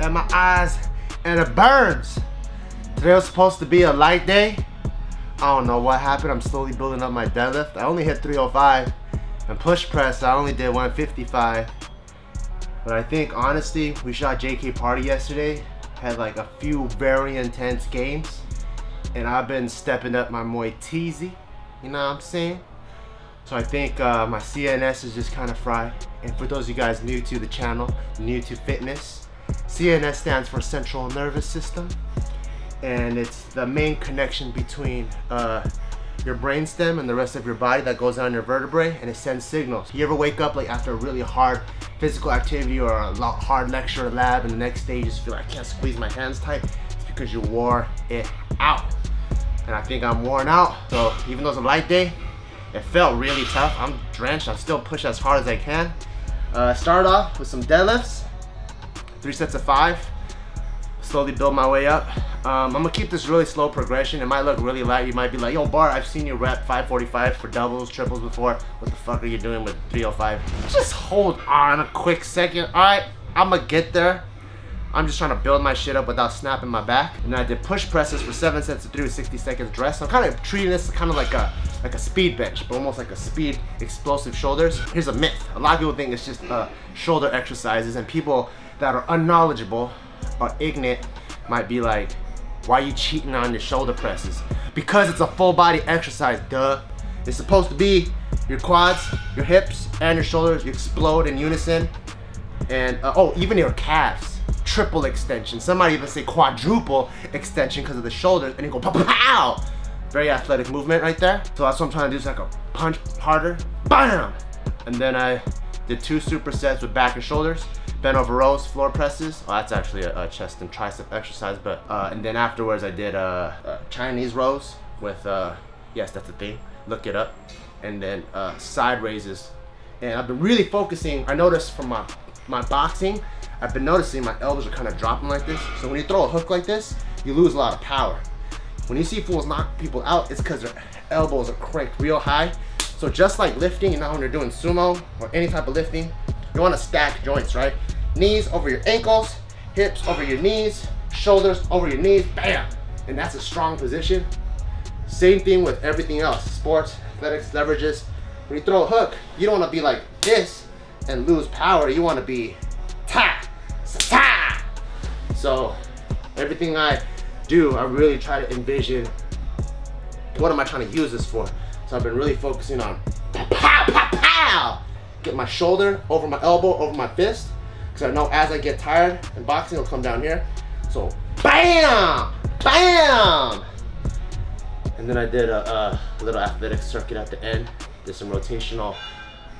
and my eyes, and it burns. Today was supposed to be a light day. I don't know what happened. I'm slowly building up my deadlift. I only hit 305, and push press I only did 155. But I think honestly, we shot JK Party yesterday. Had like a few very intense games, and I've been stepping up my Muay Teezy, you know what I'm saying? So I think my CNS is just kind of fried. And for those of you guys new to the channel, new to fitness, CNS stands for Central Nervous System. And it's the main connection between your brainstem and the rest of your body that goes down your vertebrae, and it sends signals. You ever wake up like after a really hard physical activity or a hard lecture or lab, and the next day you just feel like I can't squeeze my hands tight? It's because you wore it out. And I think I'm worn out. So even though it's a light day, it felt really tough. I'm drenched. I still push as hard as I can. Start off with some deadlifts, 3 sets of 5. Slowly build my way up. I'm gonna keep this really slow progression. It might look really light. You might be like, yo, Bar, I've seen you rep 545 for doubles, triples before. What the fuck are you doing with 305? Just hold on a quick second. All right, I'm gonna get there. I'm just trying to build my shit up without snapping my back. And I did push presses for 7 sets of 3 with 60 seconds rest. So I'm kind of treating this kind of like a speed bench, but almost like a speed explosive shoulders. Here's a myth. A lot of people think it's just shoulder exercises, and people that are unknowledgeable or ignorant might be like, why are you cheating on your shoulder presses? Because it's a full body exercise, duh. It's supposed to be your quads, your hips, and your shoulders explode in unison. And oh, even your calves, triple extension. Some might even say quadruple extension because of the shoulders, and you go pow, pow, pow. Very athletic movement right there. So that's what I'm trying to do, so I can punch harder, bam! And then I did 2 supersets with back and shoulders. Bent over rows, floor presses. Oh, that's actually a chest and tricep exercise, but and then afterwards I did Chinese rows with yes, that's the thing, look it up. And then side raises. And I've been really focusing. I noticed from my boxing, I've been noticing my elbows are kind of dropping like this. So when you throw a hook like this, you lose a lot of power. When you see fools knock people out, it's because their elbows are cranked real high. So just like lifting, you know, when you're doing sumo or any type of lifting, you want to stack joints, right? Knees over your ankles, hips over your knees, shoulders over your knees, bam! And that's a strong position. Same thing with everything else, sports, athletics, leverages. When you throw a hook, you don't want to be like this and lose power. You want to be ta, ta. So everything I do, I really try to envision, what am I trying to use this for? So I've been really focusing on pow, pow, pow, pow. Get my shoulder over my elbow, over my fist. Because I know as I get tired, and boxing will come down here. So, bam! Bam! And then I did a little athletic circuit at the end. Did some rotational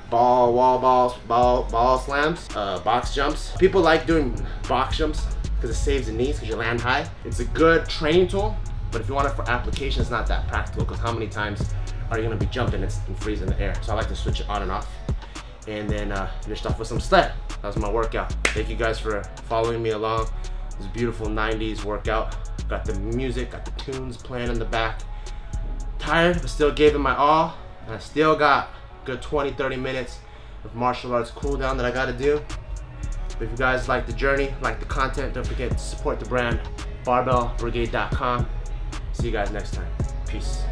ball, wall balls, ball slams, box jumps. People like doing box jumps because it saves the knees because you land high. It's a good training tool, but if you want it for application, it's not that practical because how many times are you going to be jumping and freezing the air? So I like to switch it on and off. And then finished off with some sled. That was my workout. Thank you guys for following me along. This beautiful 90s workout. Got the music, got the tunes playing in the back. Tired, but still gave it my all. And I still got a good 20, 30 minutes of martial arts cool down that I gotta do. But if you guys like the journey, like the content, don't forget to support the brand, barbellbrigade.com. See you guys next time. Peace.